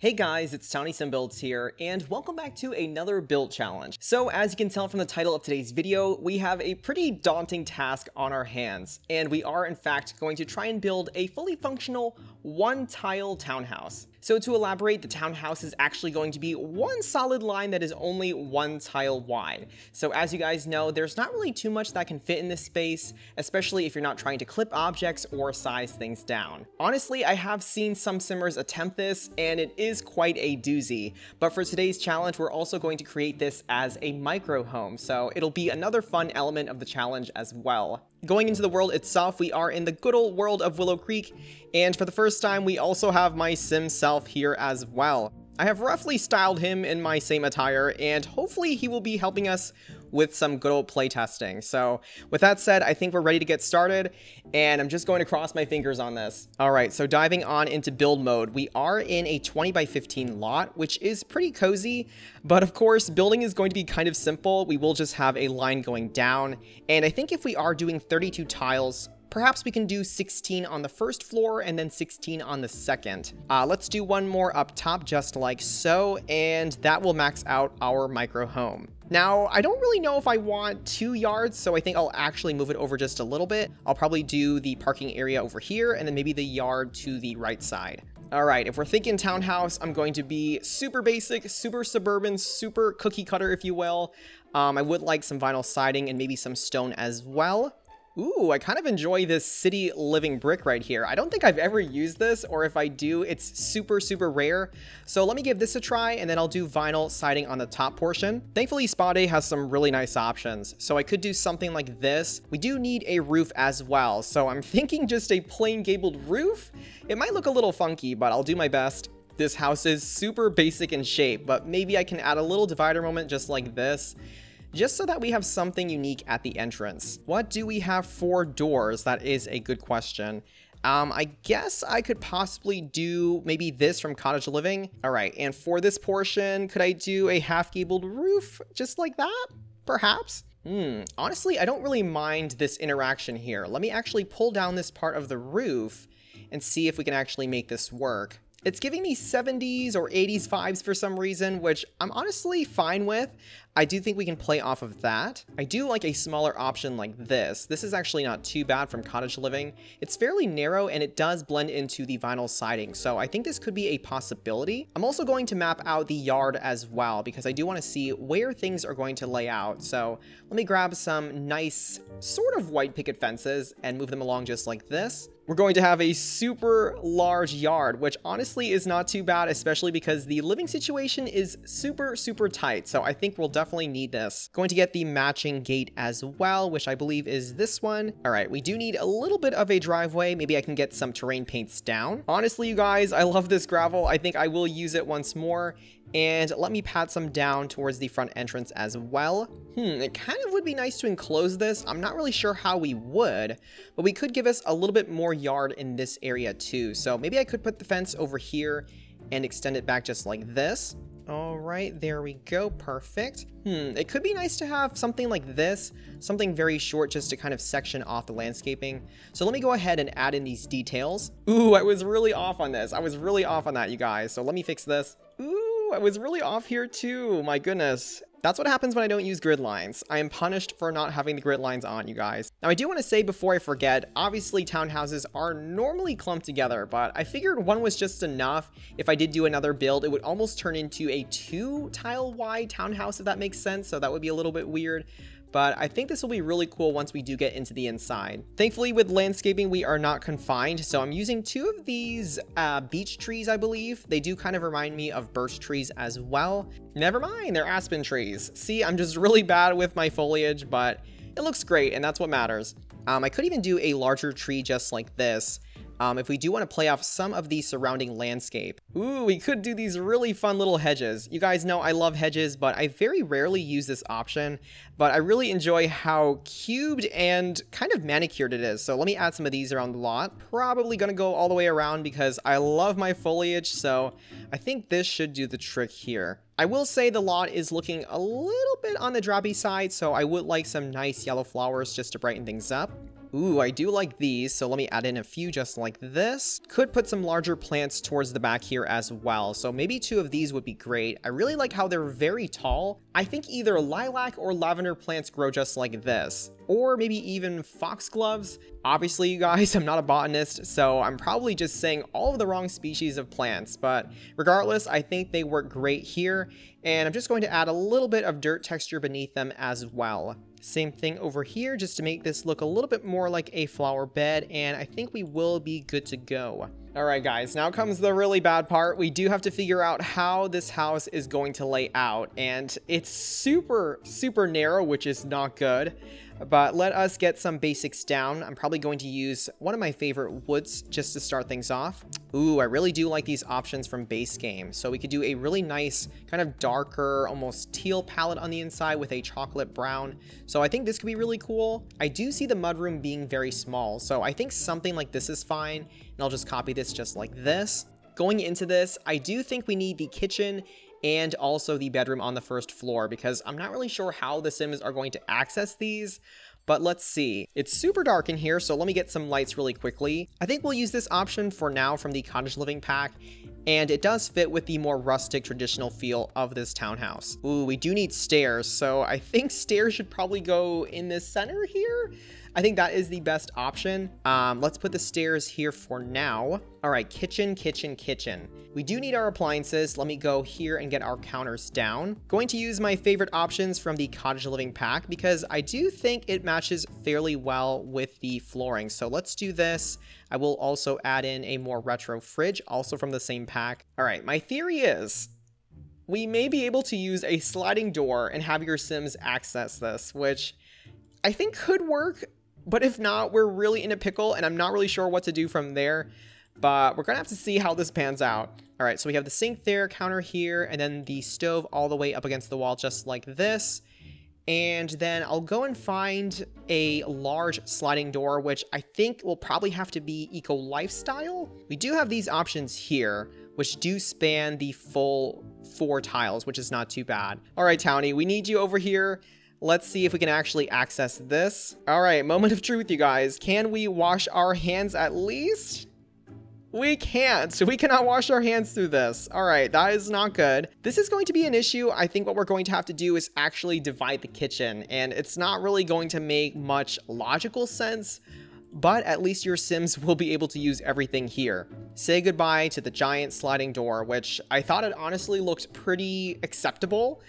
Hey guys, it's TownieSimBuilds here, and welcome back to another build challenge. So as you can tell from the title of today's video, we have a pretty daunting task on our hands, and we are in fact going to try and build a fully functional one-tile townhouse. So to elaborate, the townhouse is actually going to be one solid line that is only one tile wide. So as you guys know, there's not really too much that can fit in this space, especially if you're not trying to clip objects or size things down. Honestly, I have seen some simmers attempt this, and it is quite a doozy. But for today's challenge, we're also going to create this as a micro home, so it'll be another fun element of the challenge as well. Going into the world itself, we are in the good old world of Willow Creek, and for the first time, we also have my sim self here as well. I have roughly styled him in my same attire, and hopefully he will be helping us with some good old playtesting. So with that said, I think we're ready to get started, and I'm just going to cross my fingers on this. All right, so diving on into build mode, we are in a 20x15 lot, which is pretty cozy, but of course, building is going to be kind of simple. We will just have a line going down, and I think if we are doing 32 tiles, perhaps we can do 16 on the first floor and then 16 on the second. Let's do one more up top, just like so, and that will max out our micro home. Now, I don't really know if I want 2 yards, so I think I'll actually move it over just a little bit. I'll probably do the parking area over here and then maybe the yard to the right side. All right, if we're thinking townhouse, I'm going to be super basic, super suburban, super cookie cutter, if you will. I would like some vinyl siding and maybe some stone as well. Ooh, I kind of enjoy this city living brick right here. I don't think I've ever used this, or if I do, it's super, super rare. So let me give this a try, and then I'll do vinyl siding on the top portion. Thankfully, Spode has some really nice options, so I could do something like this. We do need a roof as well, so I'm thinking just a plain gabled roof. It might look a little funky, but I'll do my best. This house is super basic in shape, but maybe I can add a little divider moment just like this, just so that we have something unique at the entrance. What do we have for doors? That is a good question. I guess I could possibly do maybe this from Cottage Living. All right, and for this portion, could I do a half-gabled roof just like that? Perhaps? Honestly, I don't really mind this interaction here. Let me actually pull down this part of the roof and see if we can actually make this work. It's giving me 70s or 80s vibes for some reason, which I'm honestly fine with. I do think we can play off of that. I do like a smaller option like this. This is actually not too bad from Cottage Living. It's fairly narrow and it does blend into the vinyl siding, so I think this could be a possibility. I'm also going to map out the yard as well because I do want to see where things are going to lay out. So let me grab some nice sort of white picket fences and move them along just like this. We're going to have a super large yard, which honestly is not too bad, especially because the living situation is super, super tight. So I think we'll definitely need this. Going to get the matching gate as well, which I believe is this one. All right, we do need a little bit of a driveway. Maybe I can get some terrain paints down. Honestly, you guys, I love this gravel. I think I will use it once more. And let me pat some down towards the front entrance as well. It kind of would be nice to enclose this. I'm not really sure how we would, but we could give us a little bit more yard in this area too. So maybe I could put the fence over here and extend it back just like this. All right, there we go, perfect. It could be nice to have something like this, something very short just to kind of section off the landscaping. So let me go ahead and add in these details. Ooh, I was really off on this. I was really off on that, you guys. So let me fix this. Ooh. I was really off here too, my goodness. That's what happens when I don't use grid lines. I am punished for not having the grid lines on, you guys. Now I do want to say before I forget, obviously townhouses are normally clumped together, but I figured one was just enough. If I did do another build, it would almost turn into a 2 tile wide townhouse, if that makes sense. So that would be a little bit weird. But I think this will be really cool once we do get into the inside. Thankfully, with landscaping, we are not confined. So I'm using 2 of these beech trees, I believe. They do kind of remind me of birch trees as well. Never mind, they're aspen trees. See, I'm just really bad with my foliage, but it looks great, and that's what matters. I could even do a larger tree just like this. If we do want to play off some of the surrounding landscape. Ooh, we could do these really fun little hedges. You guys know I love hedges, but I very rarely use this option, but I really enjoy how cubed and kind of manicured it is. So let me add some of these around the lot. Probably going to go all the way around because I love my foliage, so I think this should do the trick here. I will say the lot is looking a little bit on the drabby side, so I would like some nice yellow flowers just to brighten things up. Ooh, I do like these, so let me add in a few just like this. Could put some larger plants towards the back here as well, so maybe two of these would be great. I really like how they're very tall. I think either lilac or lavender plants grow just like this, or maybe even foxgloves. Obviously, you guys, I'm not a botanist, so I'm probably just saying all of the wrong species of plants, but regardless, I think they work great here, and I'm just going to add a little bit of dirt texture beneath them as well. Same thing over here, just to make this look a little bit more like a flower bed, and I think we will be good to go. All right, guys, now comes the really bad part. We do have to figure out how this house is going to lay out, and it's super, super narrow, which is not good, but let us get some basics down. I'm probably going to use one of my favorite woods just to start things off. Ooh, I really do like these options from base game. So we could do a really nice kind of darker, almost teal palette on the inside with a chocolate brown. So I think this could be really cool. I do see the mudroom being very small, so I think something like this is fine. And I'll just copy this just like this. Going into this, I do think we need the kitchen and also the bedroom on the first floor, because I'm not really sure how the Sims are going to access these, but let's see. It's super dark in here, so let me get some lights really quickly. I think we'll use this option for now from the Cottage Living pack, and it does fit with the more rustic traditional feel of this townhouse. Ooh, we do need stairs, so I think stairs should probably go in the center here. I think that is the best option. Let's put the stairs here for now. All right, kitchen, kitchen, kitchen. We do need our appliances. Let me go here and get our counters down. Going to use my favorite options from the Cottage Living pack because I do think it matches fairly well with the flooring. So let's do this. I will also add in a more retro fridge, also from the same pack. All right, my theory is we may be able to use a sliding door and have your Sims access this, which I think could work. But if not, we're really in a pickle, and I'm not really sure what to do from there. But we're going to have to see how this pans out. All right, so we have the sink there, counter here, and then the stove all the way up against the wall just like this. And then I'll go and find a large sliding door, which I think will probably have to be Eco-Lifestyle. We do have these options here, which do span the full 4 tiles, which is not too bad. All right, Townie, we need you over here. Let's see if we can actually access this. All right, moment of truth, you guys. Can we wash our hands at least? We can't. We cannot wash our hands through this. All right, that is not good. This is going to be an issue. I think what we're going to have to do is actually divide the kitchen, and it's not really going to make much logical sense, but at least your Sims will be able to use everything here. Say goodbye to the giant sliding door, which I thought it honestly looked pretty acceptable,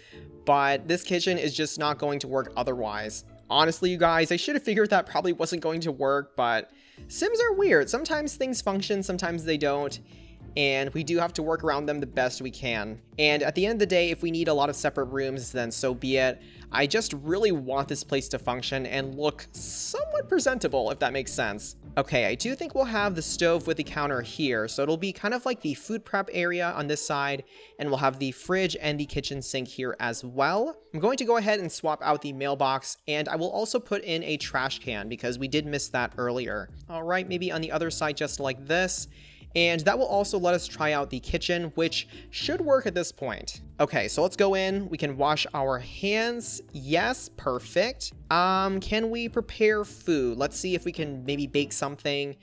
but this kitchen is just not going to work otherwise. Honestly, you guys, I should have figured that probably wasn't going to work, but Sims are weird. Sometimes things function, sometimes they don't, and we do have to work around them the best we can. And at the end of the day, if we need a lot of separate rooms, then so be it. I just really want this place to function and look somewhat presentable, if that makes sense. Okay, I do think we'll have the stove with the counter here, so it'll be kind of like the food prep area on this side, and we'll have the fridge and the kitchen sink here as well. I'm going to go ahead and swap out the mailbox, and I will also put in a trash can because we did miss that earlier. All right, maybe on the other side just like this. And that will also let us try out the kitchen, which should work at this point. Okay, so let's go in. We can wash our hands. Yes, perfect. Can we prepare food? Let's see if we can maybe bake something.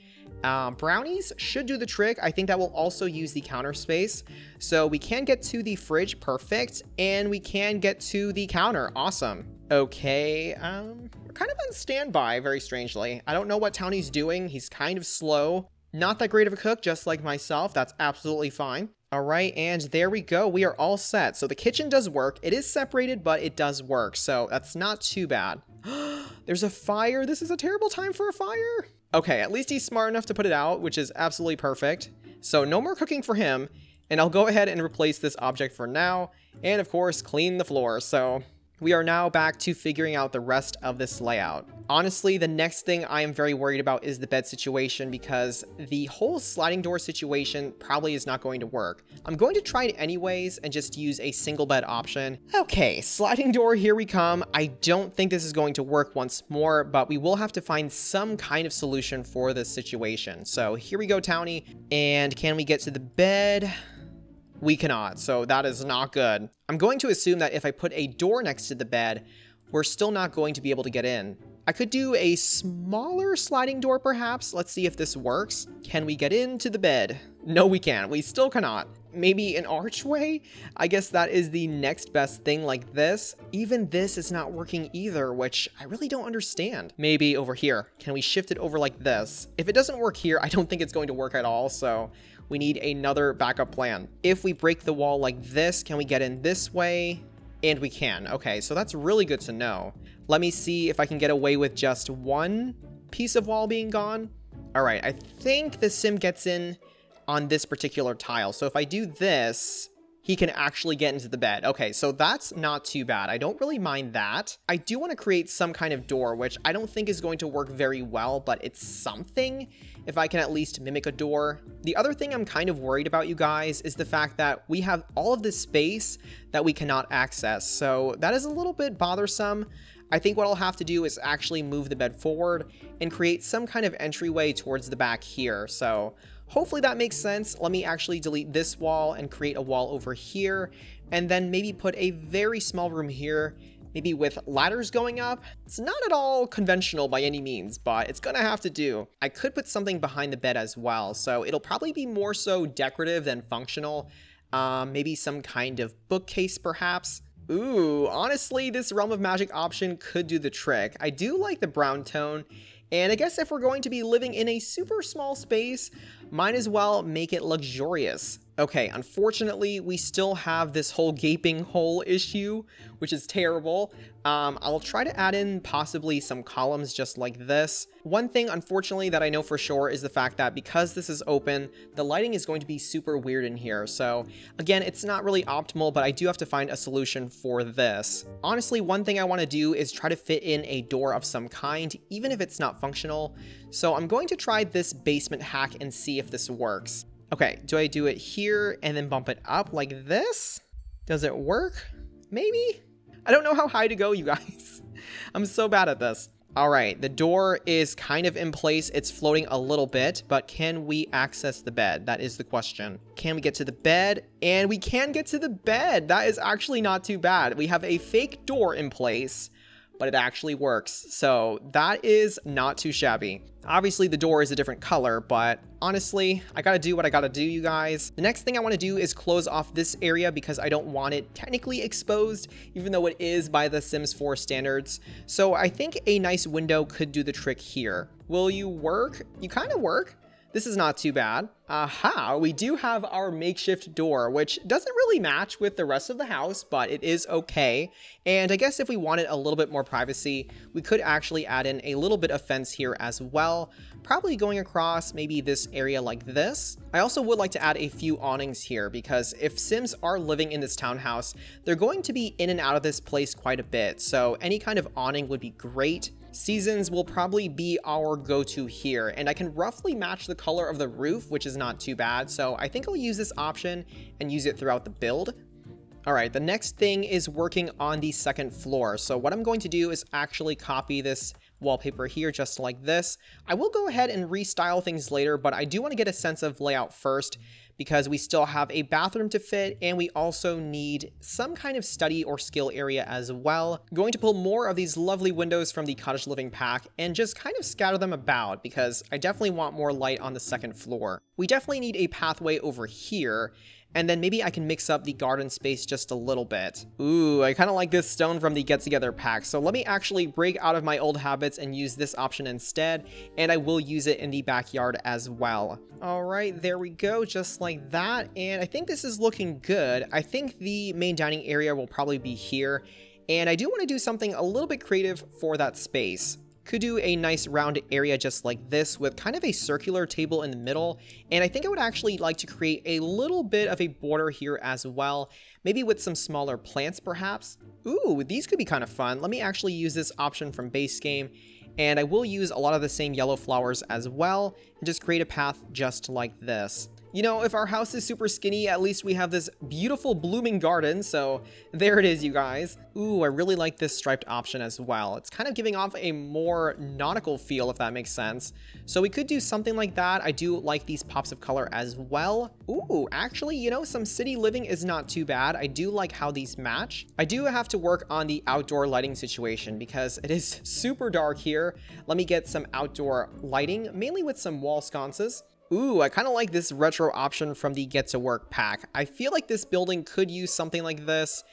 Brownies should do the trick. I think that will also use the counter space. So we can get to the fridge, perfect. And we can get to the counter, awesome. Okay, we're kind of on standby, very strangely. I don't know what Townie's doing. He's kind of slow. Not that great of a cook, just like myself. That's absolutely fine. All right, and there we go. We are all set. So the kitchen does work. It is separated, but it does work. So that's not too bad. There's a fire. This is a terrible time for a fire. Okay, at least he's smart enough to put it out, which is absolutely perfect. So no more cooking for him. And I'll go ahead and replace this object for now. And of course, clean the floor. So we are now back to figuring out the rest of this layout. Honestly, the next thing I am very worried about is the bed situation because the whole sliding door situation probably is not going to work. I'm going to try it anyways and just use a single bed option. Okay, sliding door, here we come. I don't think this is going to work once more, but we will have to find some kind of solution for this situation. So here we go, Townie. And can we get to the bed? We cannot, so that is not good. I'm going to assume that if I put a door next to the bed, we're still not going to be able to get in. I could do a smaller sliding door, perhaps. Let's see if this works. Can we get into the bed? No, we can't. We still cannot. Maybe an archway? I guess that is the next best thing, like this. Even this is not working either, which I really don't understand. Maybe over here. Can we shift it over like this? If it doesn't work here, I don't think it's going to work at all, so we need another backup plan. If we break the wall like this, can we get in this way? And we can. Okay, so that's really good to know. Let me see if I can get away with just one piece of wall being gone. All right, I think the Sim gets in on this particular tile. So if I do this, he can actually get into the bed. Okay, so that's not too bad. I don't really mind that. I do want to create some kind of door, which I don't think is going to work very well, but it's something if I can at least mimic a door. The other thing I'm kind of worried about, you guys, is the fact that we have all of this space that we cannot access. So that is a little bit bothersome. I think what I'll have to do is actually move the bed forward and create some kind of entryway towards the back here. So hopefully that makes sense. Let me actually delete this wall and create a wall over here, and then maybe put a very small room here, maybe with ladders going up. It's not at all conventional by any means, but it's gonna have to do. I could put something behind the bed as well, so it'll probably be more so decorative than functional. Maybe some kind of bookcase, perhaps. Ooh, honestly, this Realm of Magic option could do the trick. I do like the brown tone. And I guess if we're going to be living in a super small space, might as well make it luxurious. Okay, unfortunately, we still have this whole gaping hole issue, which is terrible. I'll try to add in possibly some columns just like this. One thing, unfortunately, that I know for sure is the fact that because this is open, the lighting is going to be super weird in here. So again, it's not really optimal, but I do have to find a solution for this. Honestly, one thing I want to do is try to fit in a door of some kind, even if it's not functional. So I'm going to try this basement hack and see if this works. Okay, do I do it here and then bump it up like this? Does it work? Maybe? I don't know how high to go, you guys. I'm so bad at this. All right, the door is kind of in place. It's floating a little bit, but can we access the bed? That is the question. Can we get to the bed? And we can get to the bed. That is actually not too bad. We have a fake door in place, but it actually works. So that is not too shabby. Obviously the door is a different color, but honestly, I gotta do what I gotta do, you guys. The next thing I wanna do is close off this area because I don't want it technically exposed, even though it is by the Sims 4 standards. So I think a nice window could do the trick here. Will you work? You kinda work. This is not too bad. Aha, we do have our makeshift door, which doesn't really match with the rest of the house, but it is okay. And I guess if we wanted a little bit more privacy, we could actually add in a little bit of fence here as well, probably going across maybe this area like this. I also would like to add a few awnings here because if Sims are living in this townhouse, they're going to be in and out of this place quite a bit. So any kind of awning would be great. Seasons will probably be our go-to here, and I can roughly match the color of the roof, which is not too bad, so I think I'll use this option and use it throughout the build. All right, the next thing is working on the second floor. So what I'm going to do is actually copy this wallpaper here just like this. I will go ahead and restyle things later, but I do want to get a sense of layout first because we still have a bathroom to fit and we also need some kind of study or skill area as well. I'm going to pull more of these lovely windows from the Cottage Living pack and just kind of scatter them about because I definitely want more light on the second floor. We definitely need a pathway over here. And then maybe I can mix up the garden space just a little bit. Ooh, I kind of like this stone from the Get Together pack. So let me actually break out of my old habits and use this option instead. And I will use it in the backyard as well. All right, there we go, just like that. And I think this is looking good. I think the main dining area will probably be here. And I do want to do something a little bit creative for that space. Could do a nice round area just like this with kind of a circular table in the middle. And I think I would actually like to create a little bit of a border here as well, maybe with some smaller plants perhaps. Ooh, these could be kind of fun. Let me actually use this option from base game, and I will use a lot of the same yellow flowers as well and just create a path just like this. You know, if our house is super skinny, at least we have this beautiful blooming garden, so there it is, you guys. Ooh, I really like this striped option as well. It's kind of giving off a more nautical feel, if that makes sense. So we could do something like that. I do like these pops of color as well. Ooh, actually, you know, some city living is not too bad. I do like how these match. I do have to work on the outdoor lighting situation because it is super dark here. Let me get some outdoor lighting, mainly with some wall sconces. Ooh, I kind of like this retro option from the Get to Work pack. I feel like this building could use something like this,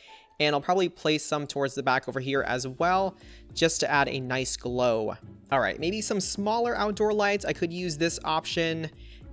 and I'll probably place some towards the back over here as well, just to add a nice glow. All right, maybe some smaller outdoor lights. I could use this option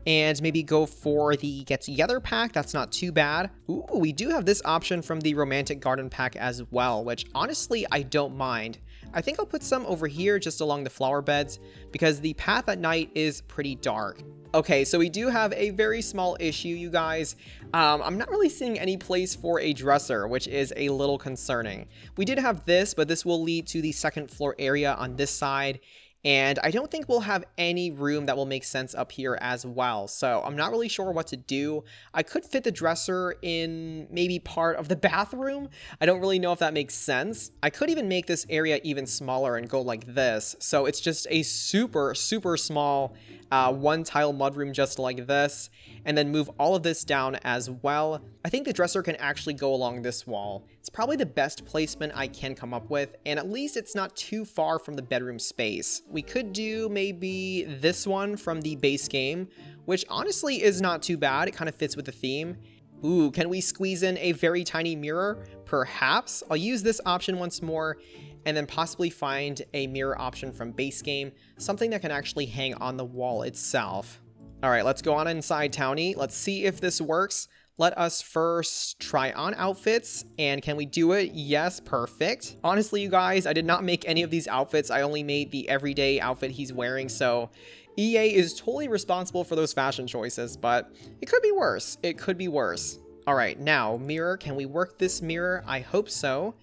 and maybe go for the Get Together pack. That's not too bad. Ooh, we do have this option from the Romantic Garden pack as well, which honestly, I don't mind. I think I'll put some over here just along the flower beds because the path at night is pretty dark. Okay, so we do have a very small issue, you guys. I'm not really seeing any place for a dresser, which is a little concerning. We did have this, but this will lead to the second floor area on this side. And I don't think we'll have any room that will make sense up here as well. So I'm not really sure what to do. I could fit the dresser in maybe part of the bathroom. I don't really know if that makes sense. I could even make this area even smaller and go like this. So it's just a super, super small one tile mudroom just like this. And then move all of this down as well. I think the dresser can actually go along this wall. It's probably the best placement I can come up with, and at least it's not too far from the bedroom space. We could do maybe this one from the base game, which honestly is not too bad. It kind of fits with the theme. Ooh, can we squeeze in a very tiny mirror? Perhaps. I'll use this option once more, and then possibly find a mirror option from base game, something that can actually hang on the wall itself. All right, let's go on inside, Townie. Let's see if this works. Let us first try on outfits, and can we do it? Yes, perfect. Honestly, you guys, I did not make any of these outfits. I only made the everyday outfit he's wearing, so EA is totally responsible for those fashion choices, but it could be worse. It could be worse. All right, now, mirror. Can we work this mirror? I hope so.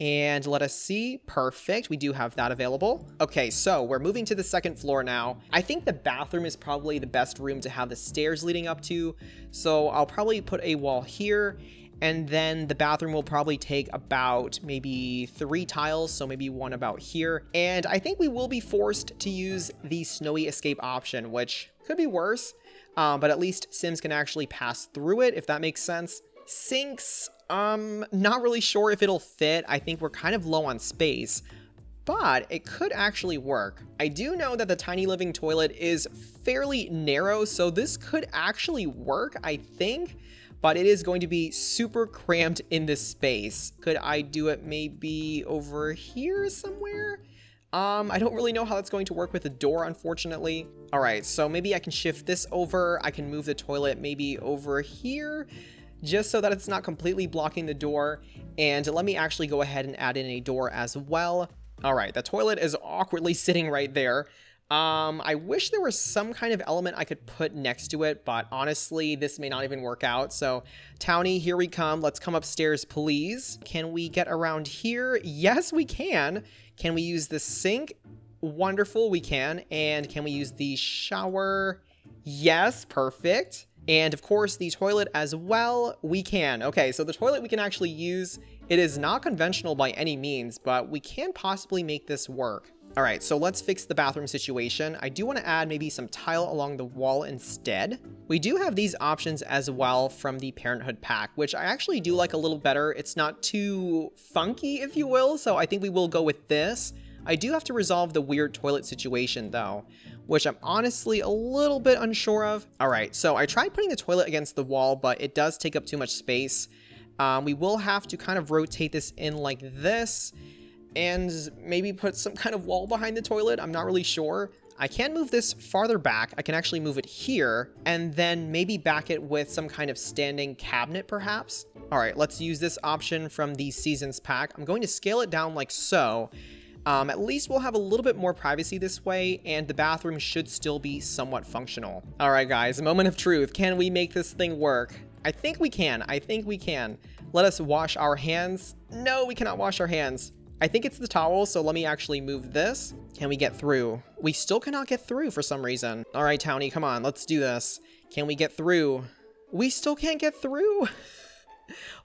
And let us see. Perfect. We do have that available. Okay, so we're moving to the second floor now. I think the bathroom is probably the best room to have the stairs leading up to. So I'll probably put a wall here. And then the bathroom will probably take about maybe 3 tiles, so maybe one about here. And I think we will be forced to use the Snowy Escape option, which could be worse. But at least Sims can actually pass through it, if that makes sense. Sinks. Not really sure if it'll fit. I think we're kind of low on space, but it could actually work. I do know that the Tiny Living toilet is fairly narrow, so this could actually work, I think, but it is going to be super cramped in this space. Could I do it maybe over here somewhere? I don't really know how that's going to work with the door, unfortunately. All right, so maybe I can shift this over. I can move the toilet maybe over here, just so that it's not completely blocking the door. And let me actually go ahead and add in a door as well. All right, the toilet is awkwardly sitting right there. I wish there was some kind of element I could put next to it, but honestly, this may not even work out. So, Townie, here we come. Let's come upstairs, please. Can we get around here? Yes, we can. Can we use the sink? Wonderful, we can. And can we use the shower? Yes, perfect. And of course the toilet as well, we can. Okay, so the toilet we can actually use. It is not conventional by any means, but we can possibly make this work. All right, so let's fix the bathroom situation. I do want to add maybe some tile along the wall instead. We do have these options as well from the Parenthood pack, which I actually do like a little better. It's not too funky, if you will, so I think we will go with this. I do have to resolve the weird toilet situation though, which I'm honestly a little bit unsure of. All right, so I tried putting the toilet against the wall, but it does take up too much space. We will have to kind of rotate this in like this and maybe put some kind of wall behind the toilet. I'm not really sure. I can move this farther back. I can actually move it here and then maybe back it with some kind of standing cabinet perhaps. All right, let's use this option from the Seasons pack. I'm going to scale it down like so. At least we'll have a little bit more privacy this way, and the bathroom should still be somewhat functional. All right, guys, a moment of truth. Can we make this thing work? I think we can. I think we can. Let us wash our hands. No, we cannot wash our hands. I think it's the towel, so let me actually move this. Can we get through? We still cannot get through for some reason. All right, Townie, come on. Let's do this. Can we get through? We still can't get through.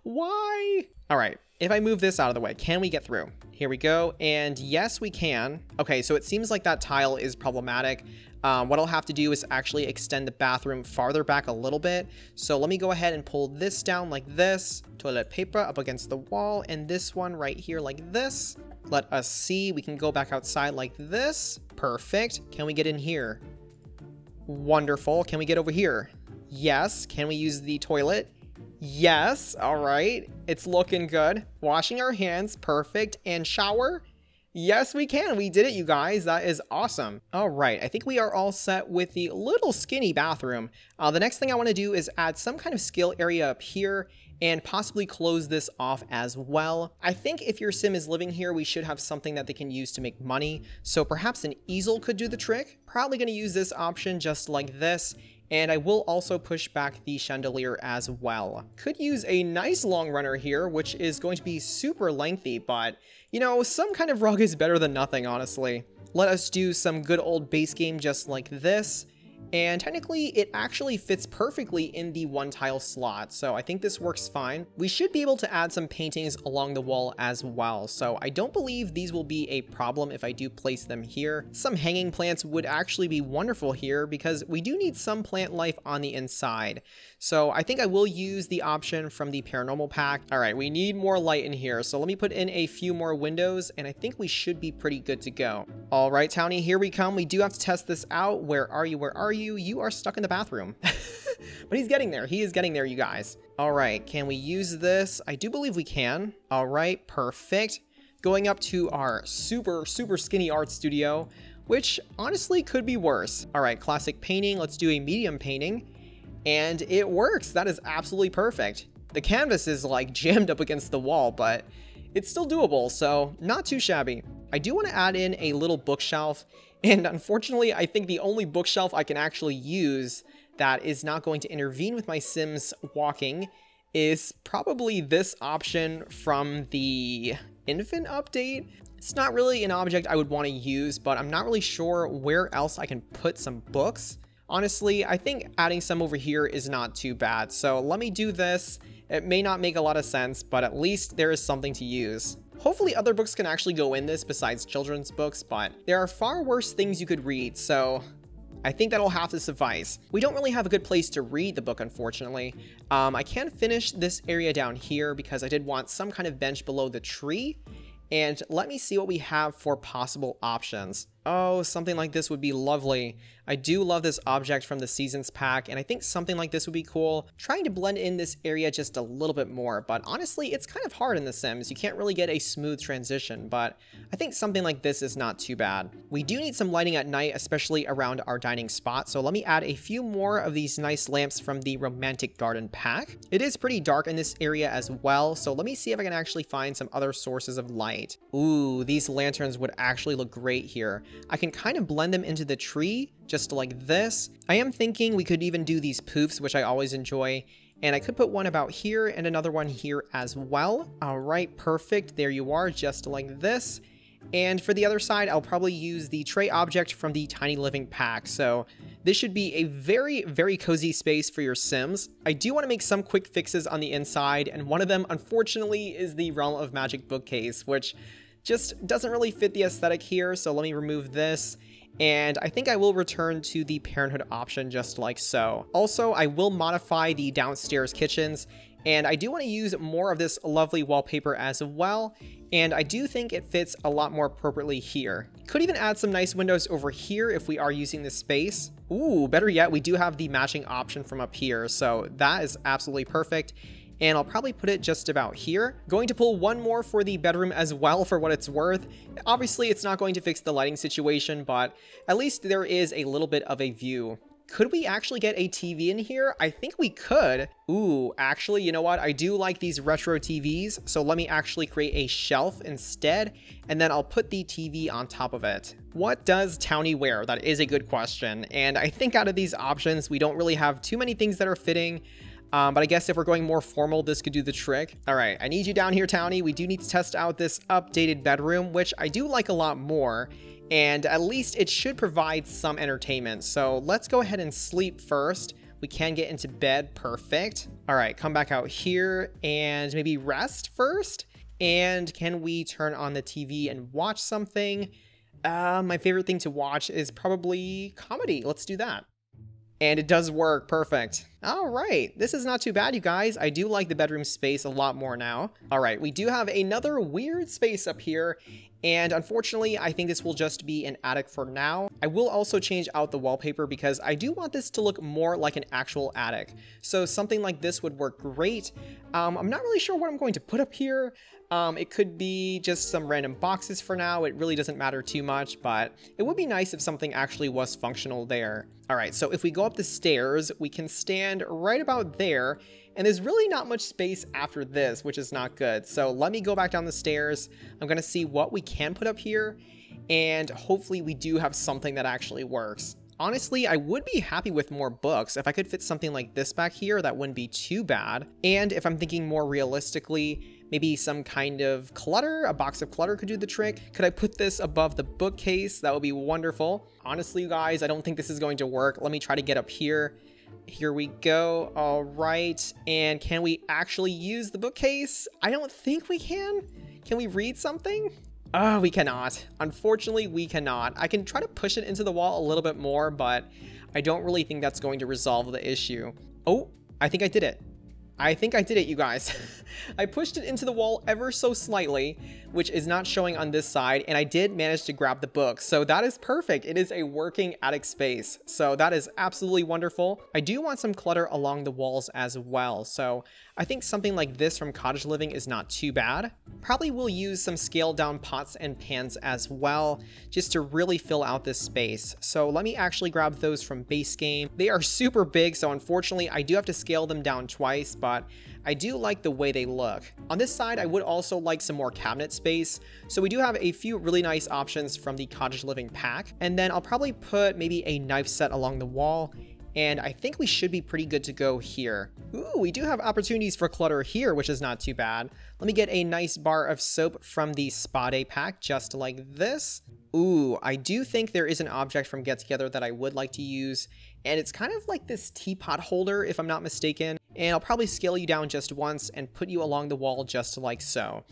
Why? All right, if I move this out of the way, can we get through? Here we go. And yes, we can. Okay, so it seems like that tile is problematic. What I'll have to do is actually extend the bathroom farther back a little bit. So let me go ahead and pull this down like this. Toilet paper up against the wall. And this one right here like this. Let us see. We can go back outside like this. Perfect. Can we get in here? Wonderful. Can we get over here? Yes. Can we use the toilet? Yes. All right. It's looking good. Washing our hands. Perfect. And shower. Yes, we can. We did it, you guys. That is awesome. All right. I think we are all set with the little skinny bathroom. The next thing I want to do is add some kind of skill area up here and possibly close this off as well. I think if your sim is living here, we should have something that they can use to make money. So perhaps an easel could do the trick. Probably going to use this option just like this. And I will also push back the chandelier as well. Could use a nice long runner here, which is going to be super lengthy, but you know, some kind of rug is better than nothing, honestly. Let us do some good old base game just like this. And technically, it actually fits perfectly in the one tile slot, so I think this works fine. We should be able to add some paintings along the wall as well, so I don't believe these will be a problem if I do place them here. Some hanging plants would actually be wonderful here because we do need some plant life on the inside. So I think I will use the option from the Paranormal pack. All right, we need more light in here, so let me put in a few more windows, and I think we should be pretty good to go. All right, Townie, here we come. We do have to test this out. Where are you? Where are you? You are stuck in the bathroom. But he's getting there. He is getting there, you guys. All right. Can we use this? I do believe we can. All right. Perfect. Going up to our super, super skinny art studio, which honestly could be worse. All right. Classic painting. Let's do a medium painting. And it works. That is absolutely perfect. The canvas is like jammed up against the wall, but it's still doable. So not too shabby. I do want to add in a little bookshelf. And unfortunately, I think the only bookshelf I can actually use that is not going to intervene with my Sims walking is probably this option from the Infant update. It's not really an object I would want to use, but I'm not really sure where else I can put some books. Honestly, I think adding some over here is not too bad. So let me do this. It may not make a lot of sense, but at least there is something to use. Hopefully other books can actually go in this besides children's books, but there are far worse things you could read, so I think that'll have to suffice. We don't really have a good place to read the book, unfortunately. I can finish this area down here because I did want some kind of bench below the tree. And let me see what we have for possible options. Oh, something like this would be lovely. I do love this object from the Seasons pack, and I think something like this would be cool. Trying to blend in this area just a little bit more, but honestly, it's kind of hard in The Sims. You can't really get a smooth transition, but I think something like this is not too bad. We do need some lighting at night, especially around our dining spot, so let me add a few more of these nice lamps from the Romantic Garden pack. It is pretty dark in this area as well, so let me see if I can actually find some other sources of light. Ooh, these lanterns would actually look great here. I can kind of blend them into the tree, just like this. I am thinking we could even do these poofs, which I always enjoy. And I could put one about here and another one here as well. All right, perfect. There you are, just like this. And for the other side, I'll probably use the tray object from the Tiny Living pack. So this should be a very, very cozy space for your Sims. I do want to make some quick fixes on the inside. And one of them, unfortunately, is the Realm of Magic bookcase, which just doesn't really fit the aesthetic here, so let me remove this. And I think I will return to the Parenthood option just like so. Also, I will modify the downstairs kitchens, and I do want to use more of this lovely wallpaper as well, and I do think it fits a lot more appropriately here. Could even add some nice windows over here if we are using this space. Ooh, better yet, we do have the matching option from up here, so that is absolutely perfect. And I'll probably put it just about here. Going to pull one more for the bedroom as well for what it's worth. Obviously, it's not going to fix the lighting situation, but at least there is a little bit of a view. Could we actually get a TV in here? I think we could. Ooh, actually, you know what? I do like these retro TVs, so let me actually create a shelf instead, and then I'll put the TV on top of it. What does Townie wear? That is a good question. And I think out of these options, we don't really have too many things that are fitting. But I guess if we're going more formal, this could do the trick. All right, I need you down here, Townie. We do need to test out this updated bedroom, which I do like a lot more. And at least it should provide some entertainment. So let's go ahead and sleep first. We can get into bed. Perfect. All right, come back out here and maybe rest first. And can we turn on the TV and watch something? My favorite thing to watch is probably comedy. Let's do that. And it does work. Perfect. All right. This is not too bad, you guys. I do like the bedroom space a lot more now. All right. We do have another weird space up here. And unfortunately, I think this will just be an attic for now. I will also change out the wallpaper because I do want this to look more like an actual attic. So something like this would work great. I'm not really sure what I'm going to put up here. It could be just some random boxes for now. It really doesn't matter too much, but it would be nice if something actually was functional there. All right, so if we go up the stairs, we can stand right about there, and there's really not much space after this, which is not good. So let me go back down the stairs. I'm gonna see what we can put up here, and hopefully we do have something that actually works. Honestly, I would be happy with more books. If I could fit something like this back here, that wouldn't be too bad. And if I'm thinking more realistically, maybe some kind of clutter, a box of clutter could do the trick. Could I put this above the bookcase? That would be wonderful. Honestly, you guys, I don't think this is going to work. Let me try to get up here. Here we go. All right. And can we actually use the bookcase? I don't think we can. Can we read something? Oh, we cannot. Unfortunately, we cannot. I can try to push it into the wall a little bit more, but I don't really think that's going to resolve the issue. Oh, I think I did it. I think I did it, you guys. I pushed it into the wall ever so slightly, which is not showing on this side, and I did manage to grab the book. So that is perfect. It is a working attic space. So that is absolutely wonderful. I do want some clutter along the walls as well. So I think something like this from Cottage Living is not too bad. Probably will use some scaled down pots and pans as well, just to really fill out this space. So let me actually grab those from base game. They are super big, so unfortunately I do have to scale them down twice, but I do like the way they look. On this side, I would also like some more cabinet space. So we do have a few really nice options from the Cottage Living pack. And then I'll probably put maybe a knife set along the wall, and I think we should be pretty good to go here. Ooh, we do have opportunities for clutter here, which is not too bad. Let me get a nice bar of soap from the Spode pack, just like this. Ooh, I do think there is an object from Get Together that I would like to use, and it's kind of like this teapot holder, if I'm not mistaken. And I'll probably scale you down just once and put you along the wall just like so.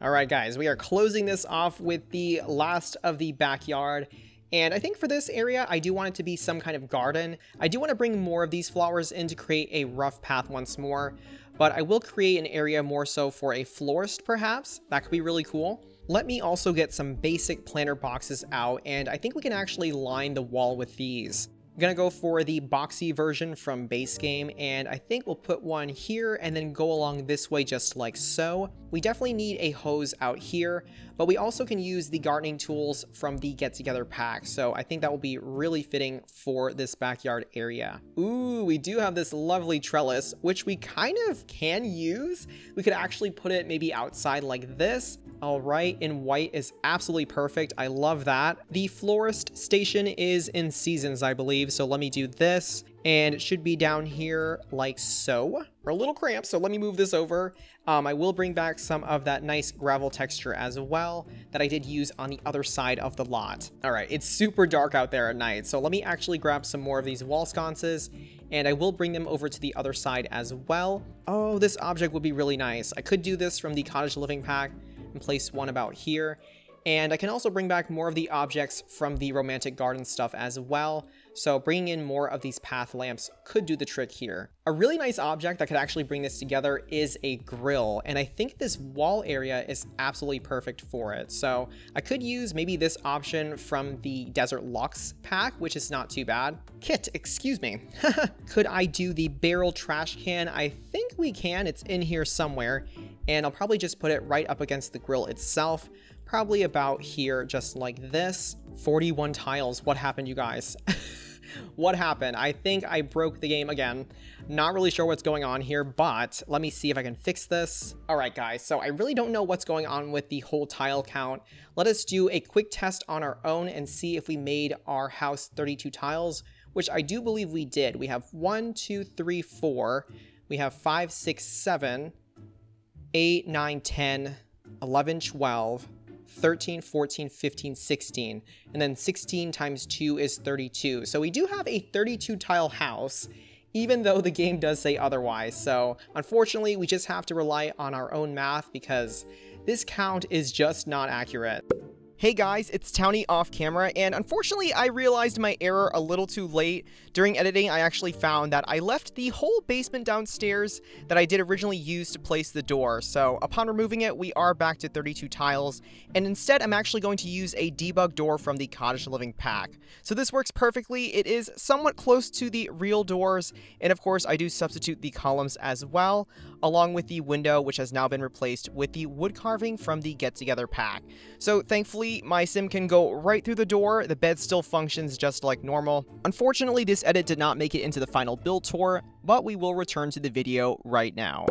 All right, guys, we are closing this off with the last of the backyard. And I think for this area, I do want it to be some kind of garden. I do want to bring more of these flowers in to create a rough path once more, but I will create an area more so for a florist, perhaps. That could be really cool. Let me also get some basic planter boxes out, and I think we can actually line the wall with these. I'm gonna go for the boxy version from base game, and I think we'll put one here and then go along this way just like so. We definitely need a hose out here, but we also can use the gardening tools from the Get Together pack, so I think that will be really fitting for this backyard area. Ooh, we do have this lovely trellis, which we kind of can use. We could actually put it maybe outside like this. All right, in white is absolutely perfect. I love that. The florist station is in Seasons, I believe. So let me do this, and it should be down here like so. We're a little cramped, so let me move this over. I will bring back some of that nice gravel texture as well that I did use on the other side of the lot. All right, it's super dark out there at night, so let me actually grab some more of these wall sconces, and I will bring them over to the other side as well. Oh, this object would be really nice. I could do this from the Cottage Living pack and place one about here. And I can also bring back more of the objects from the Romantic Garden stuff as well. So bringing in more of these path lamps could do the trick here. A really nice object that could actually bring this together is a grill, and I think this wall area is absolutely perfect for it. So I could use maybe this option from the Desert Luxe pack, which is not too bad. Kit, excuse me. Could I do the barrel trash can? I think we can. It's in here somewhere, and I'll probably just put it right up against the grill itself. Probably about here, just like this. 41 tiles. What happened, you guys? What happened? I think I broke the game again. Not really sure what's going on here, but let me see if I can fix this. All right, guys, so I really don't know what's going on with the whole tile count. Let us do a quick test on our own and see if we made our house 32 tiles, which I do believe we did. We have 1, 2, 3, 4. We have 5, 6, 7, 8, 9, 10, 11, 12. 13, 14, 15, 16, and then 16 times 2 is 32. So we do have a 32 tile house, even though the game does say otherwise. So unfortunately, we just have to rely on our own math because this count is just not accurate. Hey guys, it's Townie off camera, and unfortunately I realized my error a little too late. During editing, I actually found that I left the whole basement downstairs that I did originally use to place the door. So upon removing it, we are back to 32 tiles, and instead I'm actually going to use a debug door from the Cottage Living pack. So this works perfectly. It is somewhat close to the real doors, and of course I do substitute the columns as well, along with the window, which has now been replaced with the wood carving from the Get Together pack. So thankfully, my sim can go right through the door. The bed still functions just like normal. Unfortunately, this edit did not make it into the final build tour, but we will return to the video right now.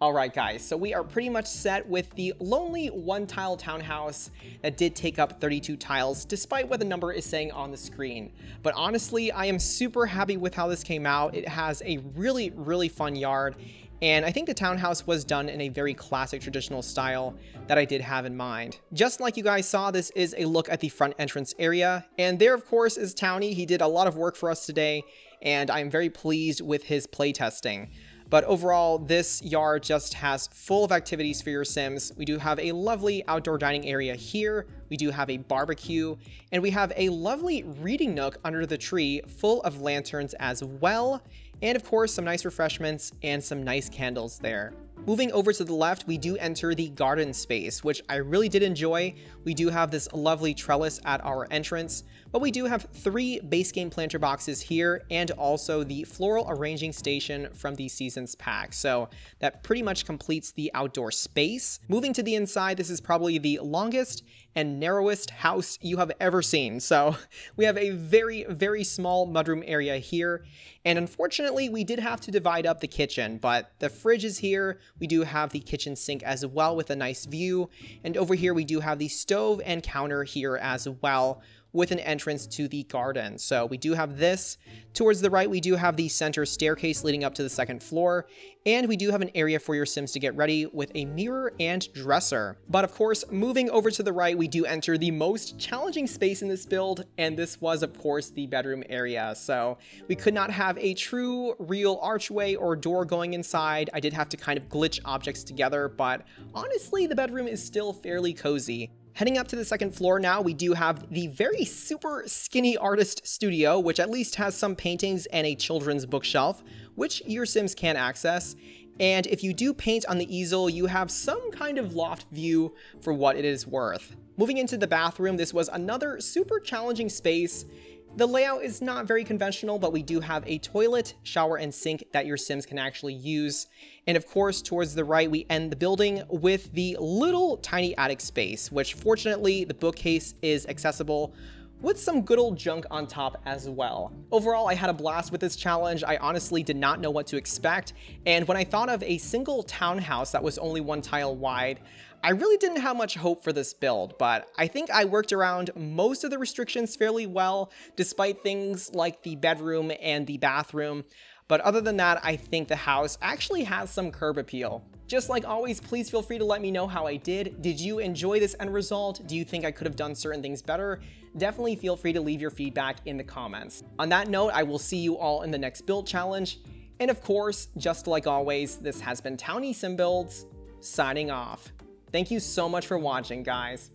Alright guys, so we are pretty much set with the lonely one-tile townhouse that did take up 32 tiles, despite what the number is saying on the screen. But honestly, I am super happy with how this came out. It has a really, really fun yard, and I think the townhouse was done in a very classic traditional style that I did have in mind. Just like you guys saw, this is a look at the front entrance area, and there of course is Townie. He did a lot of work for us today, and I'm very pleased with his playtesting. But overall, this yard just has full of activities for your Sims. We do have a lovely outdoor dining area here, we do have a barbecue, and we have a lovely reading nook under the tree full of lanterns as well, and of course some nice refreshments and some nice candles there. Moving over to the left, we do enter the garden space, which I really did enjoy. We do have this lovely trellis at our entrance, but we do have 3 base game planter boxes here and also the floral arranging station from the Seasons pack. So that pretty much completes the outdoor space. Moving to the inside, this is probably the longest and narrowest house you have ever seen. So we have a very, very small mudroom area here. And unfortunately, we did have to divide up the kitchen, but the fridge is here. We do have the kitchen sink as well with a nice view. And over here, we do have the stove and counter here as well, with an entrance to the garden. So we do have this. Towards the right, we do have the center staircase leading up to the second floor, and we do have an area for your Sims to get ready with a mirror and dresser. But of course, moving over to the right, we do enter the most challenging space in this build, and this was of course the bedroom area. So we could not have a true real archway or door going inside. I did have to kind of glitch objects together, but honestly, the bedroom is still fairly cozy. Heading up to the second floor now, we do have the very super skinny artist studio, which at least has some paintings and a children's bookshelf, which your Sims can access. And if you do paint on the easel, you have some kind of loft view for what it is worth. Moving into the bathroom, this was another super challenging space. The layout is not very conventional, but we do have a toilet, shower, and sink that your Sims can actually use. And of course, towards the right, we end the building with the little tiny attic space, which fortunately the bookcase is accessible with some good old junk on top as well. Overall, I had a blast with this challenge. I honestly did not know what to expect. And when I thought of a single townhouse that was only one tile wide, I really didn't have much hope for this build, but I think I worked around most of the restrictions fairly well, despite things like the bedroom and the bathroom. But other than that, I think the house actually has some curb appeal. Just like always, please feel free to let me know how I did. Did you enjoy this end result? Do you think I could have done certain things better? Definitely feel free to leave your feedback in the comments. On that note, I will see you all in the next build challenge. And of course, just like always, this has been TownieSimBuilds signing off. Thank you so much for watching, guys.